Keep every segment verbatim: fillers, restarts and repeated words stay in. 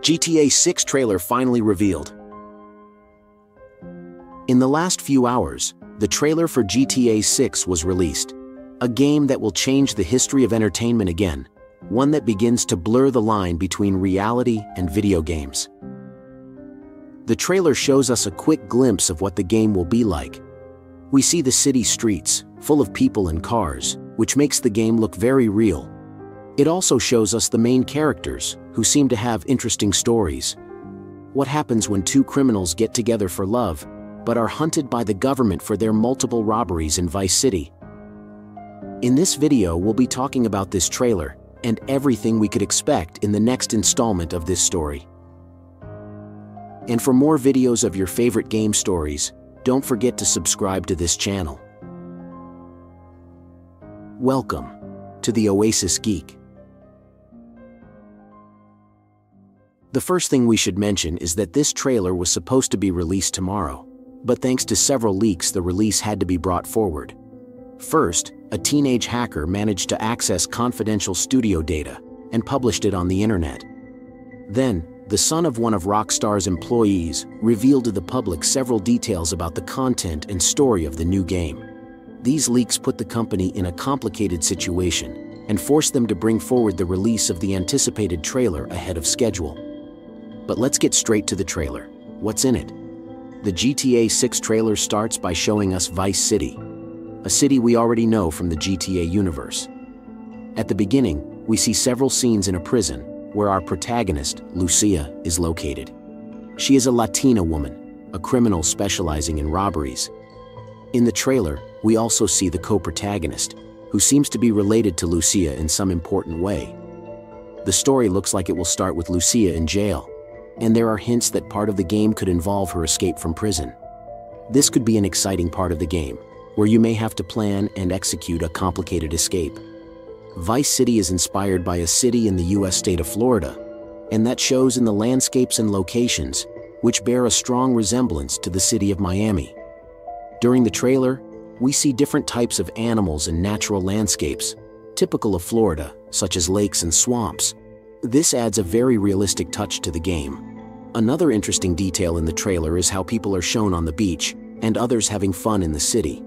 G T A six trailer finally revealed. In the last few hours, the trailer for G T A six was released. A game that will change the history of entertainment again, one that begins to blur the line between reality and video games. The trailer shows us a quick glimpse of what the game will be like. We see the city streets, full of people and cars, which makes the game look very real. It also shows us the main characters, who seem to have interesting stories. What happens when two criminals get together for love, but are hunted by the government for their multiple robberies in Vice City? In this video, we'll be talking about this trailer, and everything we could expect in the next installment of this story. And for more videos of your favorite game stories, don't forget to subscribe to this channel. Welcome to the Oasis Geek. The first thing we should mention is that this trailer was supposed to be released tomorrow, but thanks to several leaks, the release had to be brought forward. First, a teenage hacker managed to access confidential studio data and published it on the internet. Then, the son of one of Rockstar's employees revealed to the public several details about the content and story of the new game. These leaks put the company in a complicated situation and forced them to bring forward the release of the anticipated trailer ahead of schedule. But let's get straight to the trailer. What's in it? The G T A six trailer starts by showing us Vice City, a city we already know from the G T A universe. At the beginning, we see several scenes in a prison, where our protagonist, Lucia, is located. She is a Latina woman, a criminal specializing in robberies. In the trailer, we also see the co-protagonist, who seems to be related to Lucia in some important way. The story looks like it will start with Lucia in jail, and there are hints that part of the game could involve her escape from prison. This could be an exciting part of the game, where you may have to plan and execute a complicated escape. Vice City is inspired by a city in the U S state of Florida, and that shows in the landscapes and locations, which bear a strong resemblance to the city of Miami. During the trailer, we see different types of animals and natural landscapes, typical of Florida, such as lakes and swamps. This adds a very realistic touch to the game. Another interesting detail in the trailer is how people are shown on the beach, and others having fun in the city.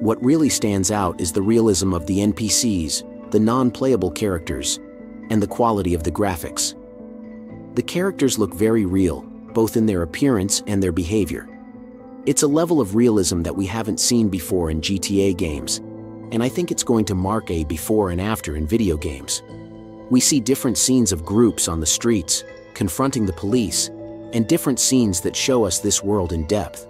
What really stands out is the realism of the N P Cs, the non-playable characters, and the quality of the graphics. The characters look very real, both in their appearance and their behavior. It's a level of realism that we haven't seen before in G T A games, and I think it's going to mark a before and after in video games. We see different scenes of groups on the streets, confronting the police, and different scenes that show us this world in depth.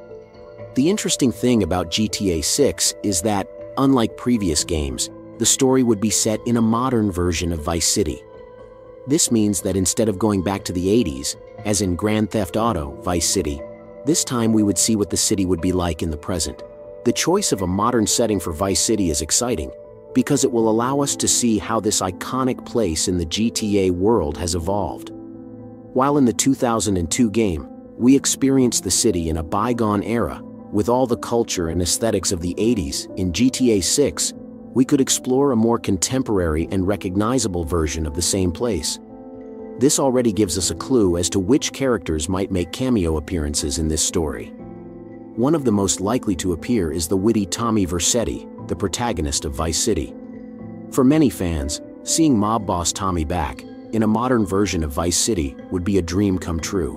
The interesting thing about G T A six is that, unlike previous games, the story would be set in a modern version of Vice City. This means that instead of going back to the eighties, as in Grand Theft Auto, Vice City, this time we would see what the city would be like in the present. The choice of a modern setting for Vice City is exciting, because it will allow us to see how this iconic place in the G T A world has evolved. While in the two thousand two game, we experienced the city in a bygone era, with all the culture and aesthetics of the eighties, in G T A six, we could explore a more contemporary and recognizable version of the same place. This already gives us a clue as to which characters might make cameo appearances in this story. One of the most likely to appear is the witty Tommy Versetti, the protagonist of Vice City. For many fans, seeing mob boss Tommy back, in a modern version of Vice City, would be a dream come true.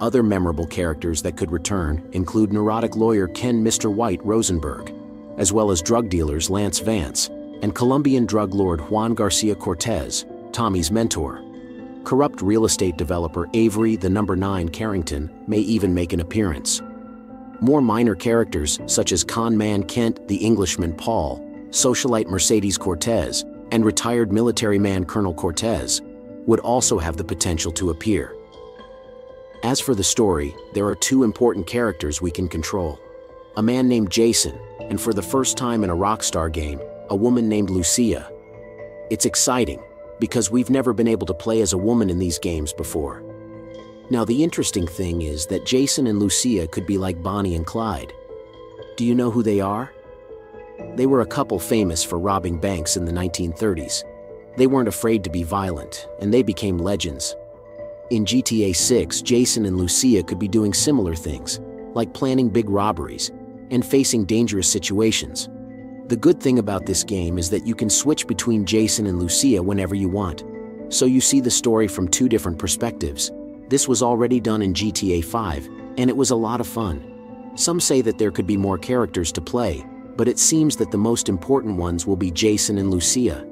Other memorable characters that could return include neurotic lawyer Ken Mister White Rosenberg, as well as drug dealers Lance Vance, and Colombian drug lord Juan Garcia Cortez, Tommy's mentor. Corrupt real estate developer Avery the Number nine Carrington may even make an appearance. More minor characters such as con man Kent the Englishman Paul, socialite Mercedes Cortez, and retired military man Colonel Cortez would also have the potential to appear. As for the story, there are two important characters we can control. A man named Jason, and for the first time in a Rockstar game, a woman named Lucia. It's exciting, because we've never been able to play as a woman in these games before. Now the interesting thing is that Jason and Lucia could be like Bonnie and Clyde. Do you know who they are? They were a couple famous for robbing banks in the nineteen thirties. They weren't afraid to be violent, and they became legends. In G T A six, Jason and Lucia could be doing similar things, like planning big robberies and facing dangerous situations. The good thing about this game is that you can switch between Jason and Lucia whenever you want, so you see the story from two different perspectives. This was already done in G T A five, and it was a lot of fun. Some say that there could be more characters to play, but it seems that the most important ones will be Jason and Lucia.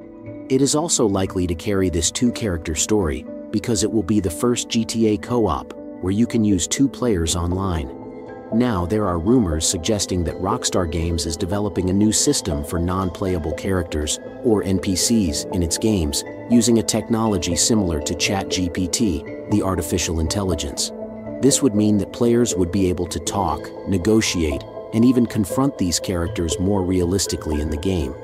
It is also likely to carry this two-character story, because it will be the first G T A co-op, where you can use two players online. Now there are rumors suggesting that Rockstar Games is developing a new system for non-playable characters, or N P Cs, in its games, using a technology similar to ChatGPT, the artificial intelligence. This would mean that players would be able to talk, negotiate, and even confront these characters more realistically in the game.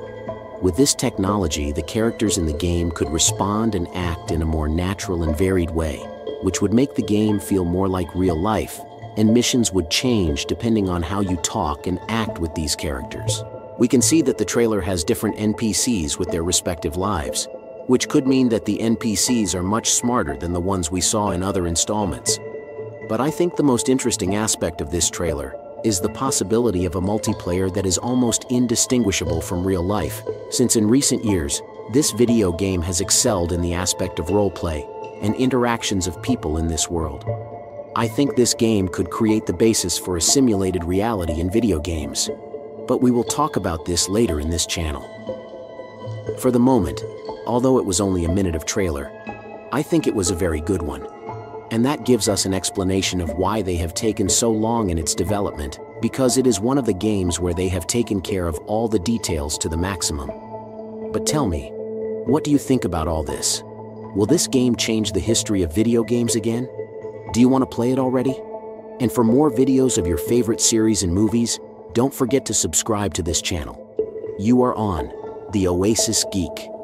With this technology, the characters in the game could respond and act in a more natural and varied way, which would make the game feel more like real life, and missions would change depending on how you talk and act with these characters. We can see that the trailer has different N P Cs with their respective lives, which could mean that the N P Cs are much smarter than the ones we saw in other installments. But I think the most interesting aspect of this trailer is the possibility of a multiplayer that is almost indistinguishable from real life, since in recent years, this video game has excelled in the aspect of roleplay and interactions of people in this world. I think this game could create the basis for a simulated reality in video games, but we will talk about this later in this channel. For the moment, although it was only a minute of trailer, I think it was a very good one. And that gives us an explanation of why they have taken so long in its development, because it is one of the games where they have taken care of all the details to the maximum. But tell me, what do you think about all this? Will this game change the history of video games again? Do you want to play it already? And for more videos of your favorite series and movies, don't forget to subscribe to this channel. You are on The Oasis Geek.